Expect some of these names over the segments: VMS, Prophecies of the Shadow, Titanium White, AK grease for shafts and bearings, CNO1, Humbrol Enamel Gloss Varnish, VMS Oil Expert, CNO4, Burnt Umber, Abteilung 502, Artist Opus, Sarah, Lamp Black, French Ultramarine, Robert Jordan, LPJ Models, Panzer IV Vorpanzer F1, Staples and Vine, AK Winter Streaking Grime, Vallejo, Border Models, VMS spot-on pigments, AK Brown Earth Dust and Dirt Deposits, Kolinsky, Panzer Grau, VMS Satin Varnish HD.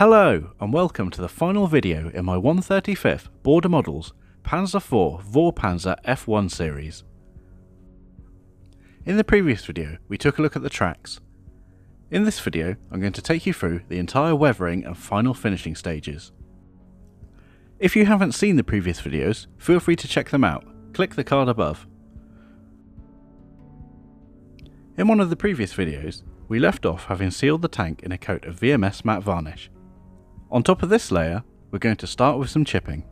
Hello and welcome to the final video in my 135th Border Models Panzer IV Vorpanzer F1 series. In the previous video we took a look at the tracks. In this video I'm going to take you through the entire weathering and final finishing stages. If you haven't seen the previous videos, feel free to check them out, click the card above. In one of the previous videos we left off having sealed the tank in a coat of VMS matte varnish. On top of this layer, we're going to start with some chipping.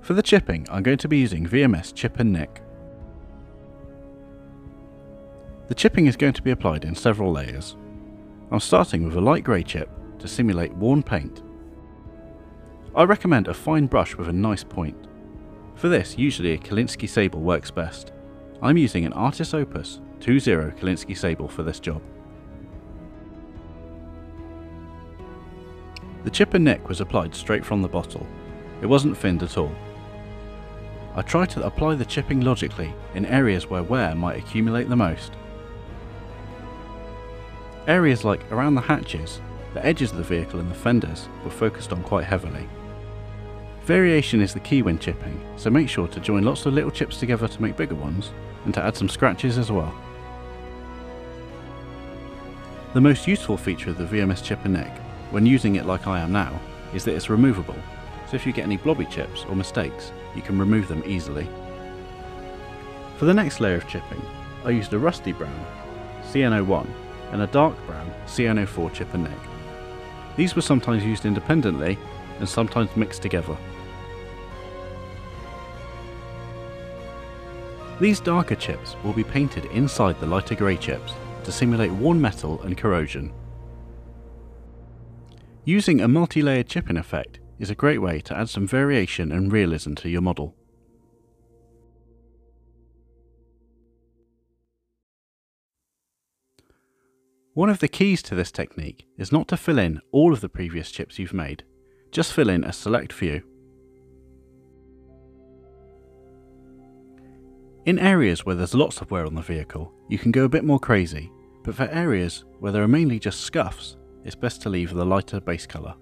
For the chipping, I'm going to be using VMS Chip and Nick. The chipping is going to be applied in several layers. I'm starting with a light grey chip to simulate worn paint. I recommend a fine brush with a nice point. For this, usually a Kolinsky sable works best. I'm using an Artist Opus 2.0 Kolinsky sable for this job. The chip and nick was applied straight from the bottle. It wasn't thinned at all. I try to apply the chipping logically in areas where wear might accumulate the most. Areas like around the hatches, the edges of the vehicle and the fenders were focused on quite heavily. Variation is the key when chipping, so make sure to join lots of little chips together to make bigger ones and to add some scratches as well. The most useful feature of the VMS chip and nick, when using it like I am now, is that it's removable, so if you get any blobby chips or mistakes, you can remove them easily. For the next layer of chipping, I used a rusty brown, CNO1, and a dark brown, CNO4 chip and nick. These were sometimes used independently and sometimes mixed together. These darker chips will be painted inside the lighter grey chips to simulate worn metal and corrosion. Using a multi-layered chipping effect is a great way to add some variation and realism to your model. One of the keys to this technique is not to fill in all of the previous chips you've made, just fill in a select few. In areas where there's lots of wear on the vehicle, you can go a bit more crazy, but for areas where there are mainly just scuffs, it's best to leave the lighter base colour.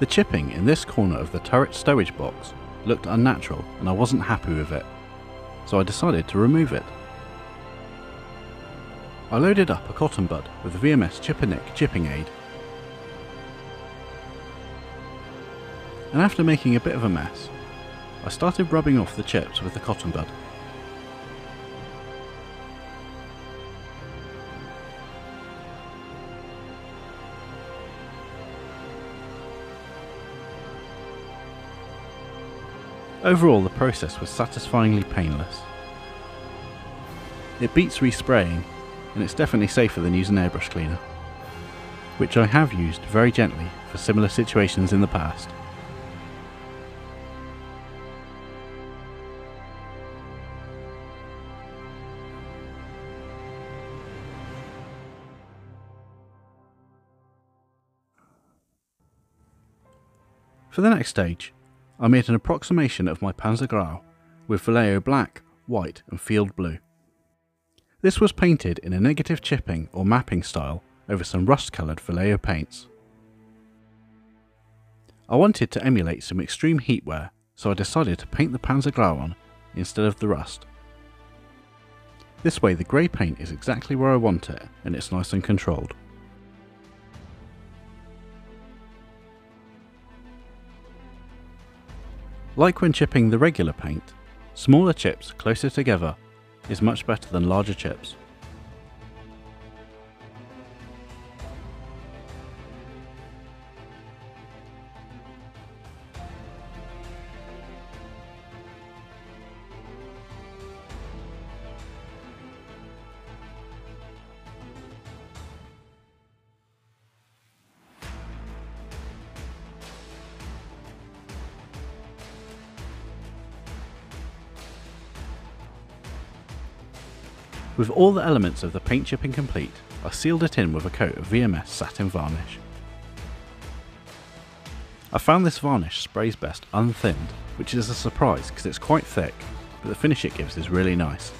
The chipping in this corner of the turret stowage box looked unnatural and I wasn't happy with it, so I decided to remove it. I loaded up a cotton bud with a VMS Chip and Nick chipping aid, and after making a bit of a mess, I started rubbing off the chips with the cotton bud. Overall, the process was satisfyingly painless. It beats respraying, and it's definitely safer than using an airbrush cleaner, which I have used very gently for similar situations in the past. For the next stage, I made an approximation of my Panzer Grau with Vallejo black, white and field blue. This was painted in a negative chipping or mapping style over some rust coloured Vallejo paints. I wanted to emulate some extreme heat wear, so I decided to paint the Panzer Grau on instead of the rust. This way the grey paint is exactly where I want it and it's nice and controlled. Like when chipping the regular paint, smaller chips closer together is much better than larger chips. With all the elements of the paint chipping complete, I sealed it in with a coat of VMS Satin Varnish. I found this varnish sprays best unthinned, which is a surprise because it's quite thick, but the finish it gives is really nice.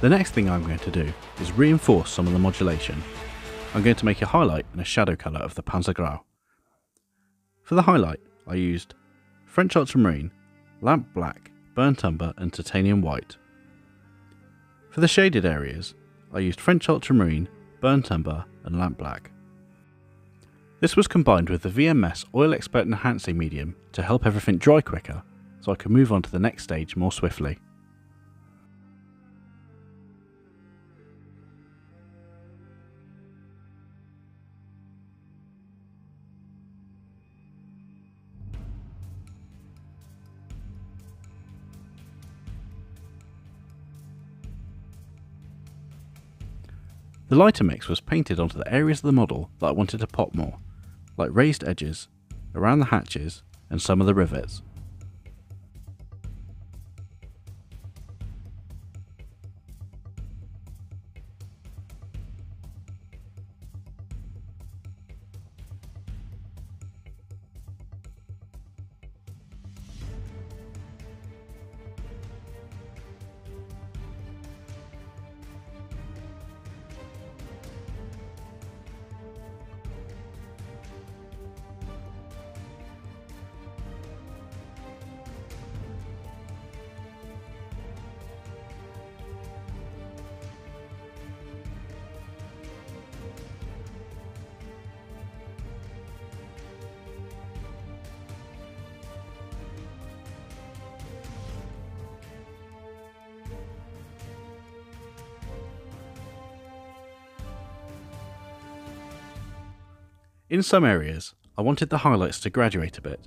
The next thing I'm going to do is reinforce some of the modulation. I'm going to make a highlight and a shadow colour of the Panzer Grau. For the highlight, I used French Ultramarine, Lamp Black, Burnt Umber and Titanium White. For the shaded areas, I used French Ultramarine, Burnt Umber and Lamp Black. This was combined with the VMS Oil Expert enhancing medium to help everything dry quicker, so I could move on to the next stage more swiftly. The lighter mix was painted onto the areas of the model that I wanted to pop more, like raised edges, around the hatches and some of the rivets. In some areas, I wanted the highlights to graduate a bit,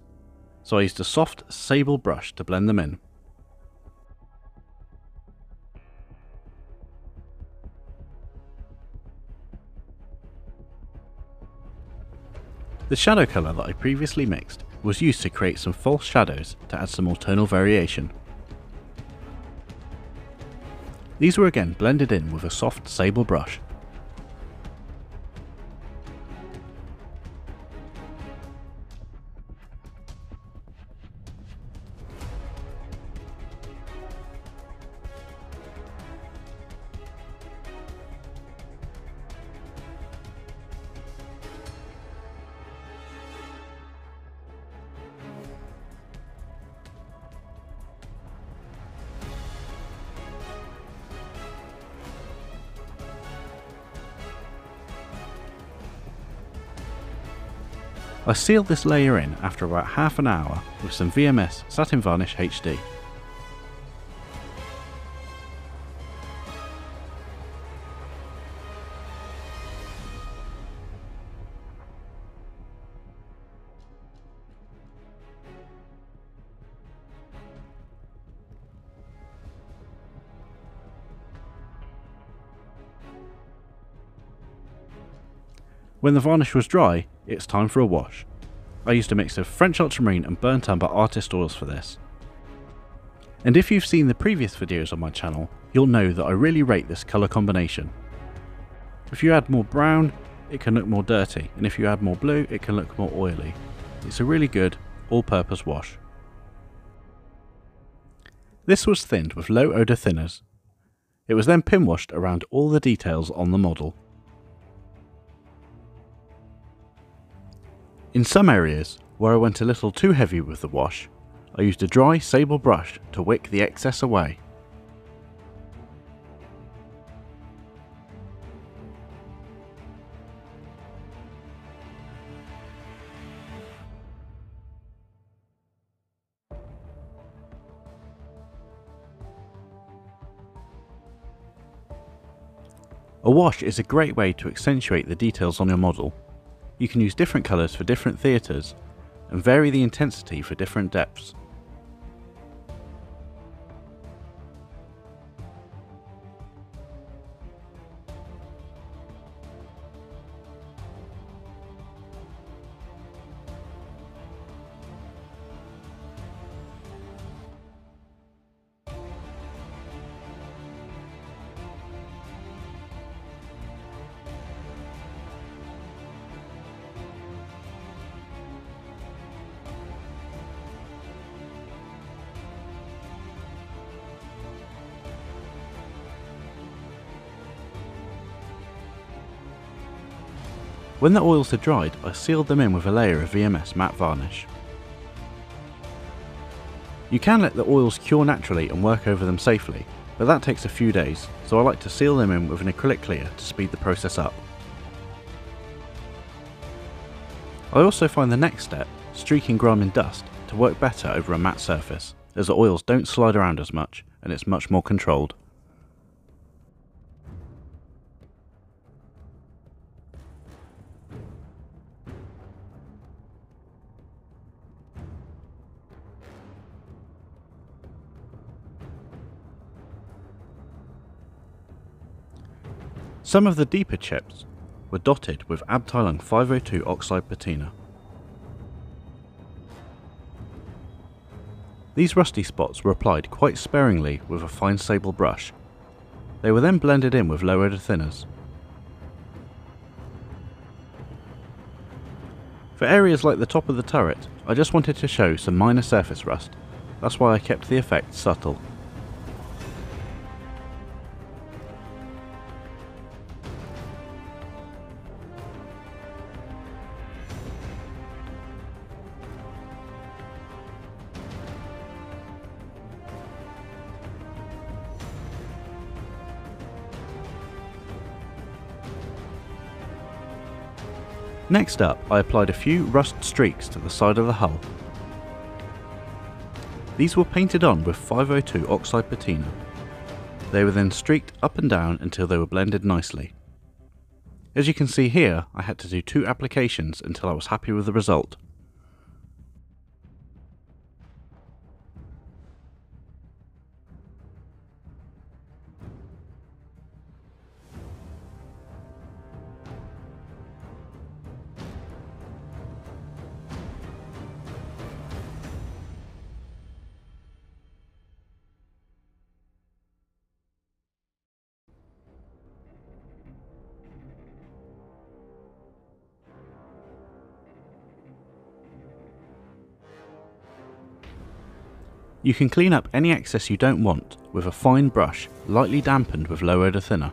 so I used a soft sable brush to blend them in. The shadow colour that I previously mixed was used to create some false shadows to add some more tonal variation. These were again blended in with a soft sable brush. I sealed this layer in after about half an hour with some VMS Satin Varnish HD. When the varnish was dry, it's time for a wash. I used a mix of French Ultramarine and Burnt Umber Artist Oils for this. And if you've seen the previous videos on my channel, you'll know that I really rate this colour combination. If you add more brown, it can look more dirty, and if you add more blue, it can look more oily. It's a really good, all-purpose wash. This was thinned with low odour thinners. It was then pin washed around all the details on the model. In some areas, where I went a little too heavy with the wash, I used a dry sable brush to wick the excess away. A wash is a great way to accentuate the details on your model. You can use different colours for different theatres and vary the intensity for different depths. When the oils had dried, I sealed them in with a layer of VMS matte varnish. You can let the oils cure naturally and work over them safely, but that takes a few days, so I like to seal them in with an acrylic layer to speed the process up. I also find the next step, streaking grime and dust, to work better over a matte surface, as the oils don't slide around as much and it's much more controlled. Some of the deeper chips were dotted with Abteilung 502 oxide patina. These rusty spots were applied quite sparingly with a fine sable brush. They were then blended in with low odor thinners. For areas like the top of the turret, I just wanted to show some minor surface rust. That's why I kept the effect subtle. Next up, I applied a few rust streaks to the side of the hull. These were painted on with 502 oxide patina. They were then streaked up and down until they were blended nicely. As you can see here, I had to do 2 applications until I was happy with the result. You can clean up any excess you don't want with a fine brush, lightly dampened with low odor thinner.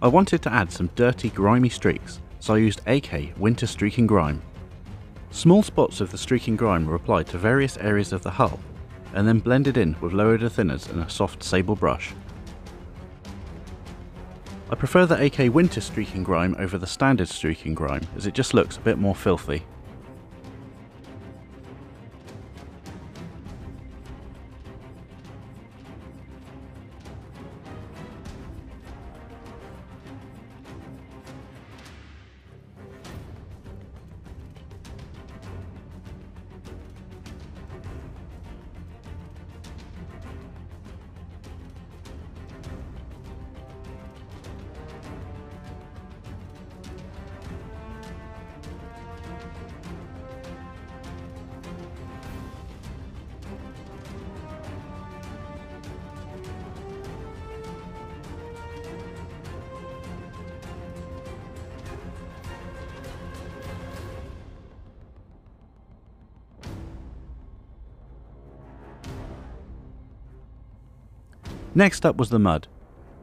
I wanted to add some dirty, grimy streaks, so I used AK Winter Streaking Grime. Small spots of the streaking grime were applied to various areas of the hull and then blended in with low odor thinners and a soft sable brush. I prefer the AK Winter Streaking Grime over the standard streaking grime as it just looks a bit more filthy. Next up was the mud.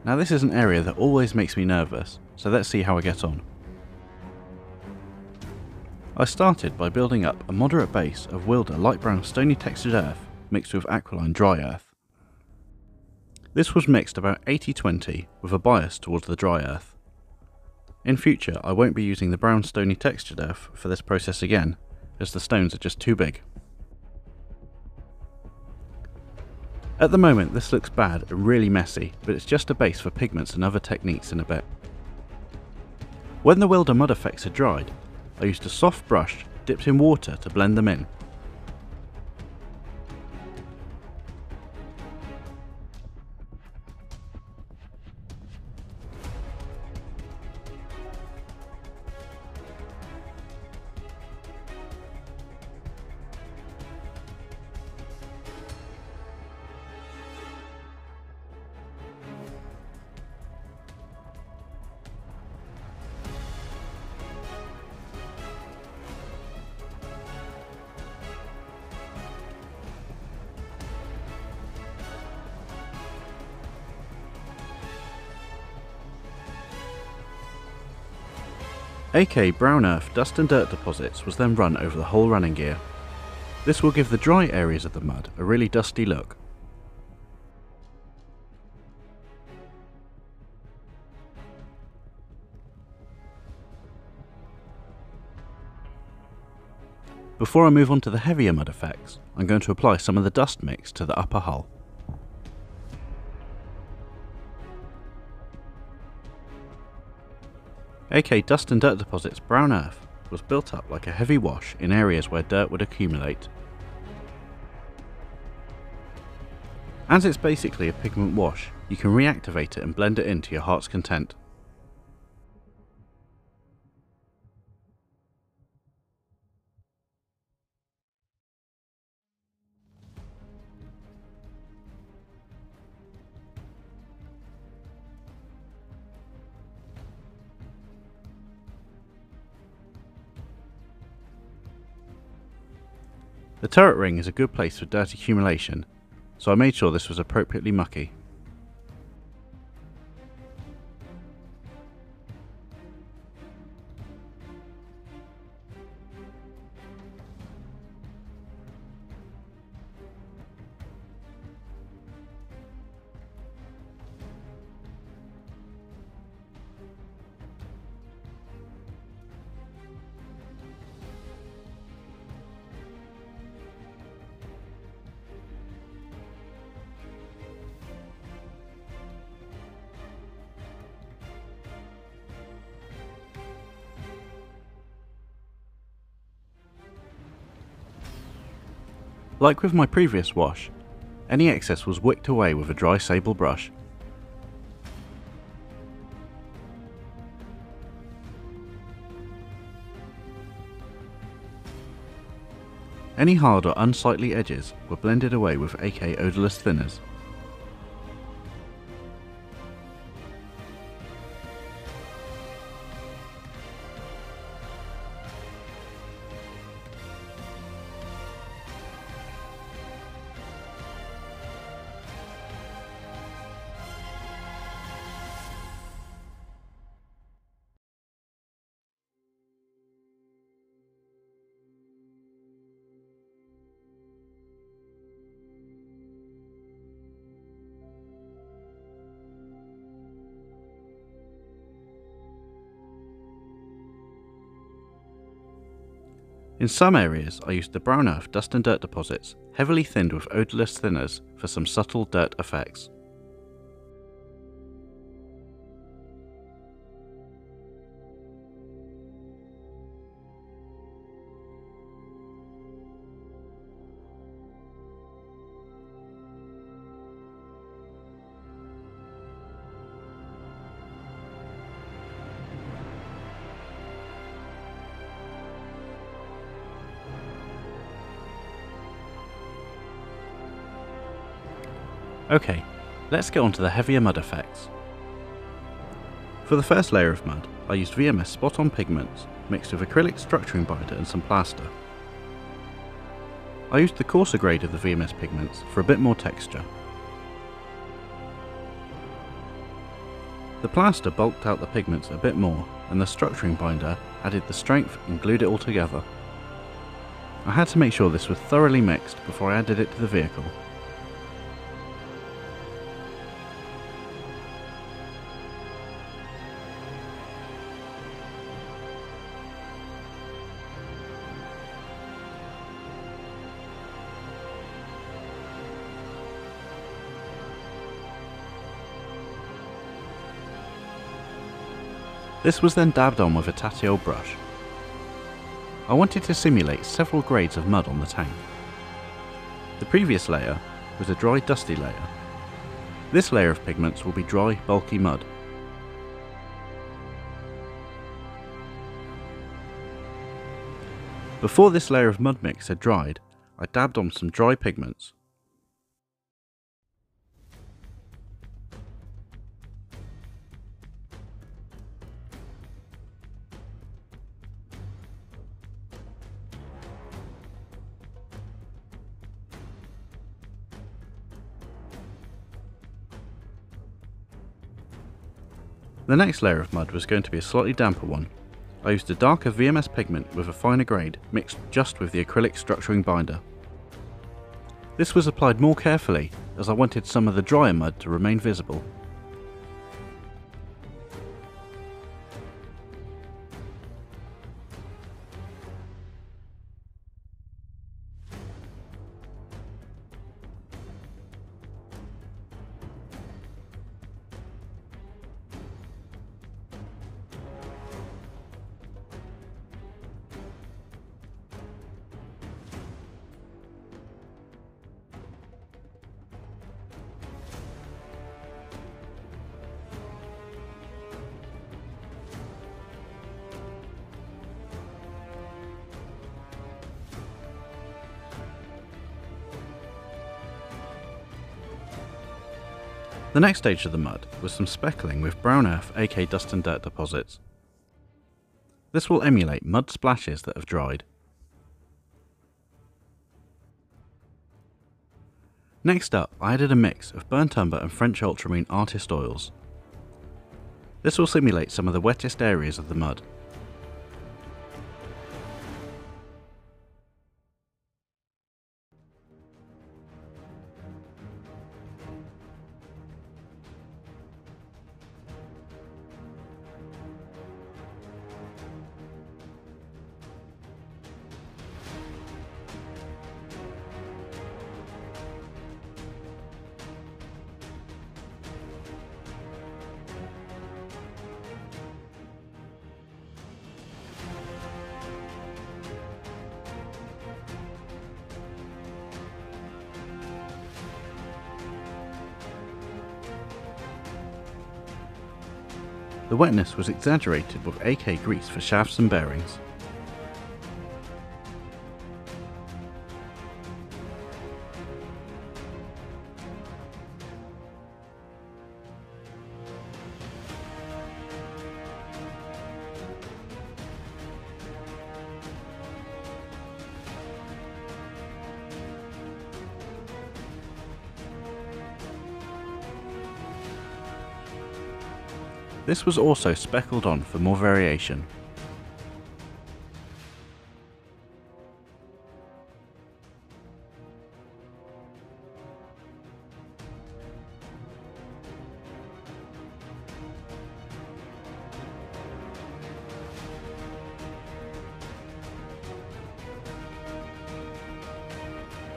Now this is an area that always makes me nervous, so let's see how I get on. I started by building up a moderate base of Wilder light brown stony textured earth mixed with aquiline dry earth. This was mixed about 80-20 with a bias towards the dry earth. In future I won't be using the brown stony textured earth for this process again, as the stones are just too big. At the moment this looks bad and really messy, but it's just a base for pigments and other techniques in a bit. When the Wilder mud effects are dried, I used a soft brush dipped in water to blend them in. AK Brown Earth Dust and Dirt Deposits was then run over the whole running gear. This will give the dry areas of the mud a really dusty look. Before I move on to the heavier mud effects, I'm going to apply some of the dust mix to the upper hull. AK Dust and Dirt Deposits Brown Earth was built up like a heavy wash in areas where dirt would accumulate. As it's basically a pigment wash, you can reactivate it and blend it into your heart's content. The turret ring is a good place for dirt accumulation, so I made sure this was appropriately mucky. Like with my previous wash, any excess was wicked away with a dry sable brush. Any hard or unsightly edges were blended away with AK odorless thinners. In some areas, I used the Brown Earth Dust and Dirt Deposits, heavily thinned with odorless thinners, for some subtle dirt effects. Okay, let's get on to the heavier mud effects. For the first layer of mud, I used VMS spot-on pigments, mixed with acrylic structuring binder and some plaster. I used the coarser grade of the VMS pigments for a bit more texture. The plaster bulked out the pigments a bit more, and the structuring binder added the strength and glued it all together. I had to make sure this was thoroughly mixed before I added it to the vehicle. This was then dabbed on with a Tatiole brush. I wanted to simulate several grades of mud on the tank. The previous layer was a dry, dusty layer. This layer of pigments will be dry, bulky mud. Before this layer of mud mix had dried, I dabbed on some dry pigments. The next layer of mud was going to be a slightly damper one. I used a darker VMS pigment with a finer grade mixed just with the acrylic structuring binder. This was applied more carefully as I wanted some of the drier mud to remain visible. The next stage of the mud was some speckling with Brown Earth AK Dust and Dirt Deposits. This will emulate mud splashes that have dried. Next up, I added a mix of Burnt Umber and French Ultramarine Artist Oils. This will simulate some of the wettest areas of the mud. The wetness was exaggerated with AK grease for shafts and bearings. This was also speckled on for more variation.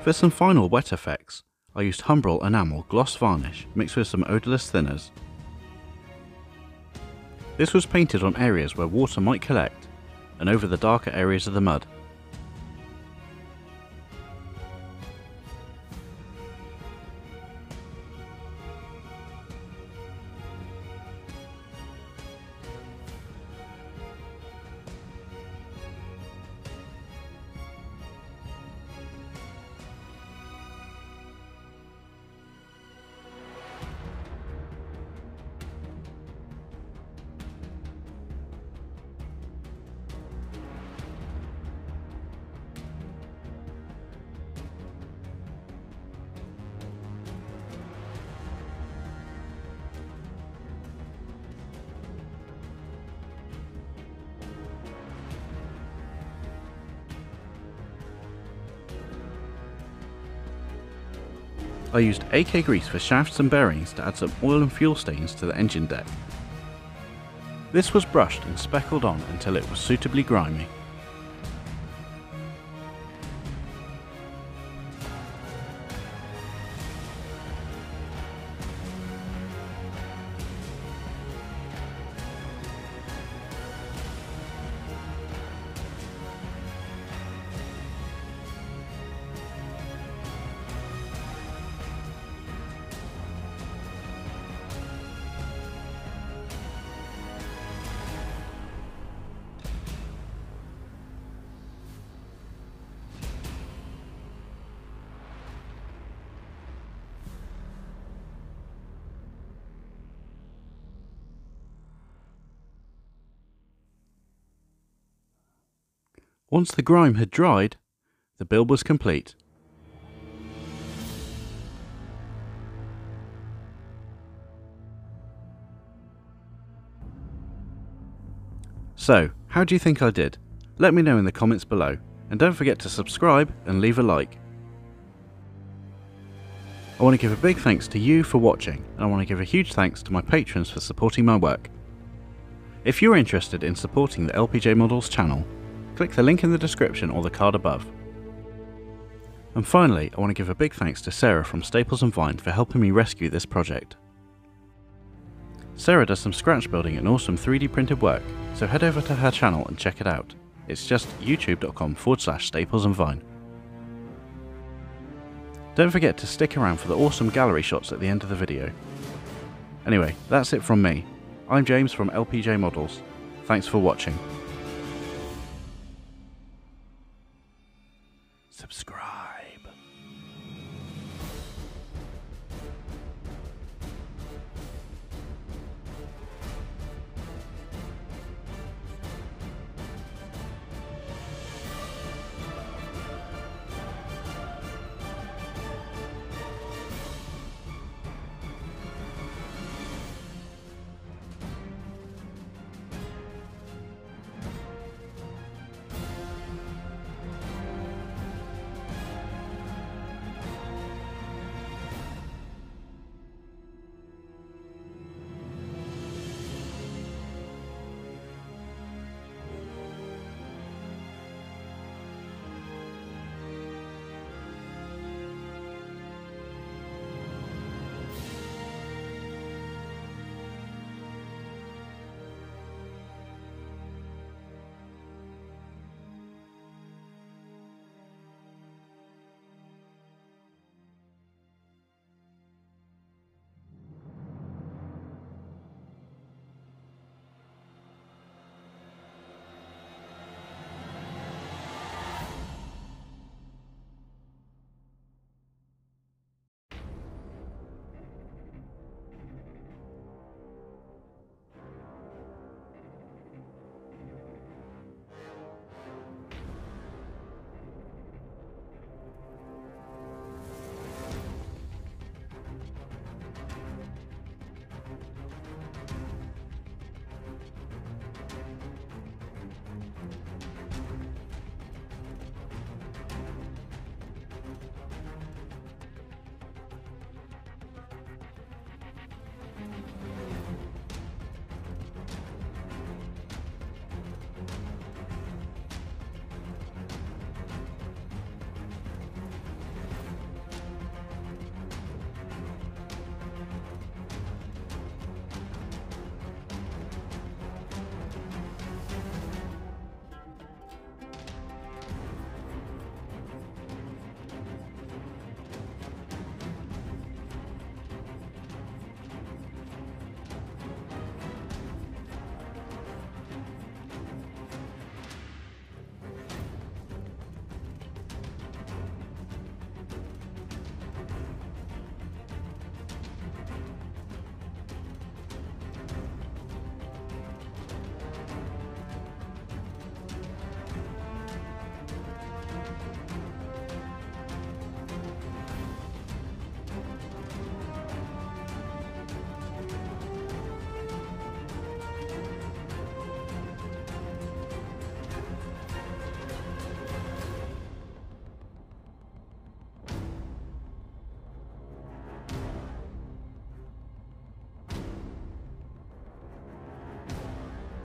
For some final wet effects, I used Humbrol Enamel Gloss Varnish mixed with some odorless thinners. This was painted on areas where water might collect, and over the darker areas of the mud. I used AK grease for shafts and bearings to add some oil and fuel stains to the engine deck. This was brushed and speckled on until it was suitably grimy. Once the grime had dried, the build was complete. So, How do you think I did? Let me know in the comments below, and don't forget to subscribe and leave a like. I want to give a big thanks to you for watching, and I want to give a huge thanks to my patrons for supporting my work. If you're interested in supporting the LPJ Models channel, click the link in the description or the card above. And finally, I want to give a big thanks to Sarah from Staples and Vine for helping me rescue this project. Sarah does some scratch building and awesome 3D printed work, so head over to her channel and check it out. It's just youtube.com/Staples and Vine. Don't forget to stick around for the awesome gallery shots at the end of the video. Anyway, that's it from me. I'm James from LPJ Models. Thanks for watching. Subscribe.